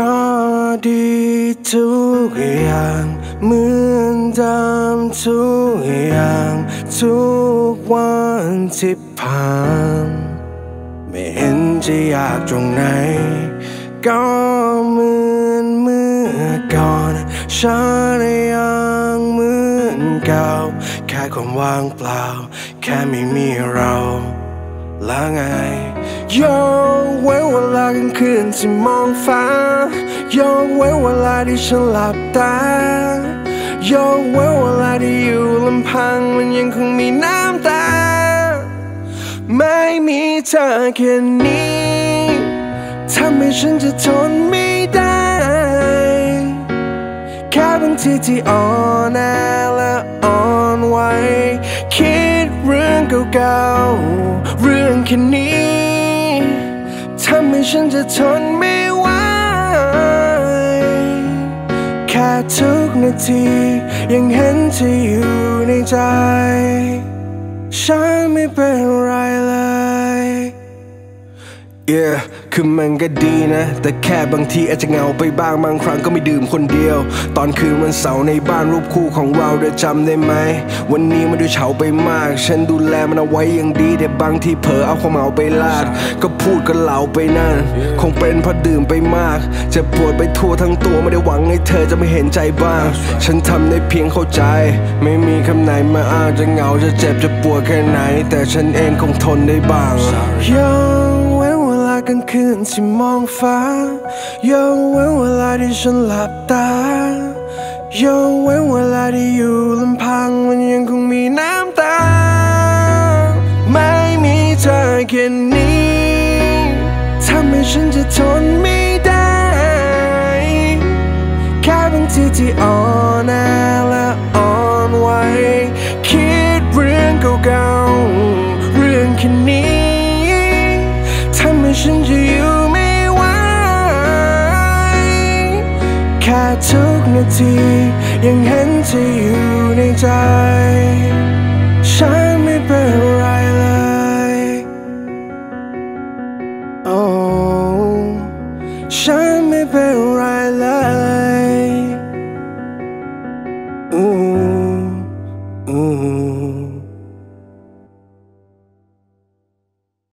ก็ดีทุกอย่างเหมือนเดิมทุกอย่างทุกวันที่ผ่านไม่เห็นจะยากตรงไหนก็เหมือนเมื่อก่อนฉันยังเหมือนเก่าแค่ความว่างเปล่าแค่ไม่มีเราแล้วไงยกเว้นเวลากลางคืนที่มองฟ้ายกเว้นเวลาที่ฉันหลับตายกเว้นเวลาที่อยู่ลำพังมันยังคงมีน้ำตาไม่มีเธอแค่นี้ทำให้ฉันจะทนไม่ได้แค่บางทีที่อ่อนแอและอ่อนไหวคิดเรื่องเก่าๆเรื่องแค่นี้ทำให้ฉันจะทนไม่ไหวแค่ทุกนาทียังเห็นเธออยู่ในใจฉันไม่เป็นไรเลย yeahคือมันก็ดีนะแต่แค่บางทีอาจจะเหงาไปบ้างบางครั้งก็ไม่ดื่มคนเดียวตอนคืนวันเสาร์ในบ้านรูปคู่ของเราเธอจำได้ไหมวันนี้มันดูเฉาไปมากฉันดูแลมันเอาไว้อย่างดีแต่บางทีเผลอเอาความเหงาไปลาดก็พูดก็เหลาไปนั่นคงเป็นเพราะดื่มไปมากจะปวดไปทั่วทั้งตัวไม่ได้หวังให้เธอจะไม่เห็นใจบ้างฉันทำได้เพียงเข้าใจไม่มีคำไหนมาอ้างจะเหงาจะเจ็บจะปวดแค่ไหนแต่ฉันเองคงทนได้บ้างกลางคืนที่มองฟ้ายกเว้นเวลาที่ฉันหลับตายกเว้นเวลาที่อยู่ลำพังมันยังคงมีน้ำตาไม่มีเธอแค่นี้ทำให้ฉันจะทนไม่ได้แค่บางทีที่อ่อนแอและอ่อนไหวคิดเรื่องเก่าๆเรื่องแค่นี้ฉันจะอยู่ไม่ไหวแค่ทุกนาทียังเห็นเธออยู่ในใจฉันไม่เป็นไร